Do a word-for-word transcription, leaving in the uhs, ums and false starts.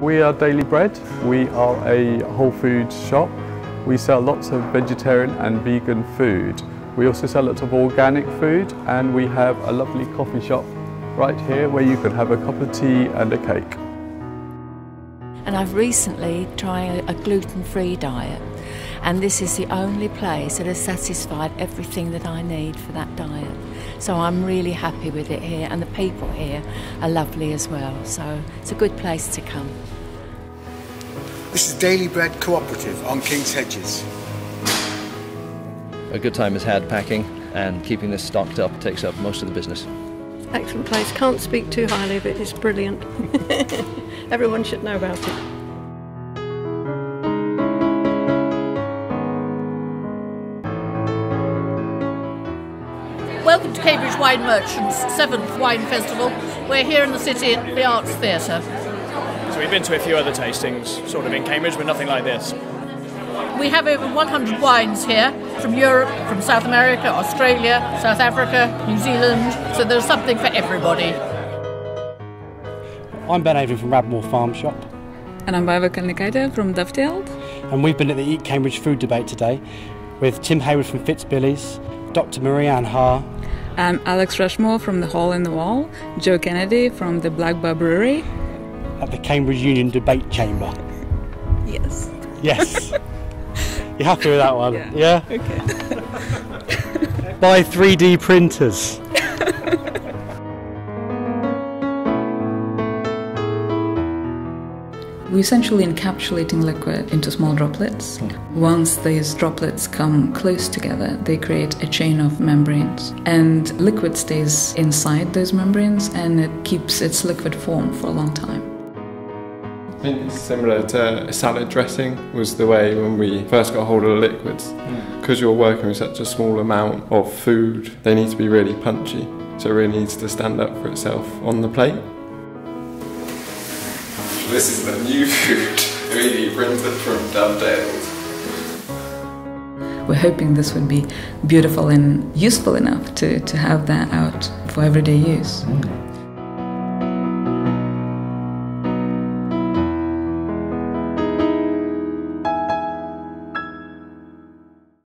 We are Daily Bread. We are a whole food shop. We sell lots of vegetarian and vegan food. We also sell lots of organic food, and we have a lovely coffee shop right here where you can have a cup of tea and a cake. And I've recently tried a gluten-free diet, and this is the only place that has satisfied everything that I need for that diet. So I'm really happy with it here, and the people here are lovely as well, so it's a good place to come. This is Daily Bread Co-operative on Kings Hedges. A good time is had packing, and keeping this stocked up takes up most of the business. Excellent place, can't speak too highly of it, it's brilliant. Everyone should know about it. Welcome to Cambridge Wine Merchants' seventh Wine Festival. We're here in the city at the Arts Theatre. So we've been to a few other tastings, sort of in Cambridge, but nothing like this. We have over one hundred wines here, from Europe, from South America, Australia, South Africa, New Zealand, so there's something for everybody. I'm Ben Avon from Radmore Farm Shop. And I'm Vaive Kalikaite from Dovetailed. And we've been at the Eat Cambridge Food Debate today with Tim Hayward from Fitzbillies, Doctor Marie-Anne Haar, I'm Alex Rushmore from The Hole in the Wall, Joe Kennedy from The Black Bar Brewery. At the Cambridge Union Debate Chamber. Yes. Yes. You're happy with that one? Yeah? yeah? Okay. Buy three D printers. We're essentially encapsulating liquid into small droplets. Once these droplets come close together, they create a chain of membranes. And liquid stays inside those membranes, and it keeps its liquid form for a long time. I think similar to salad dressing was the way when we first got hold of the liquids. Because you're working with such a small amount of food, they need to be really punchy. So it really needs to stand up for itself on the plate. This is the new food, really printed from Dovetailed. We're hoping this would be beautiful and useful enough to, to have that out for everyday use. Mm.